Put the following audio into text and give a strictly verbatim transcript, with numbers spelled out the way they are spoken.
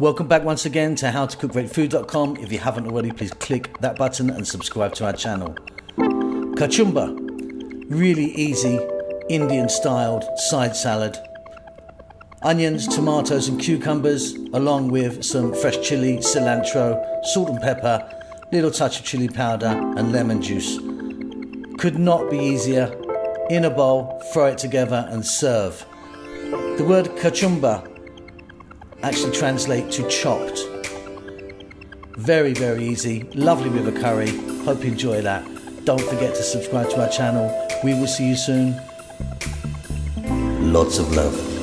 Welcome back once again to how to cook great food dot com. If you haven't already, please click that button and subscribe to our channel. Kachumber, really easy Indian styled side salad. Onions, tomatoes and cucumbers, along with some fresh chili, cilantro, salt and pepper, little touch of chili powder and lemon juice. Could not be easier. In a bowl, throw it together and serve. The word kachumber actually translates to chopped. Very, very easy. Lovely with a curry. Hope you enjoy that. Don't forget to subscribe to our channel. We will see you soon. Lots of love.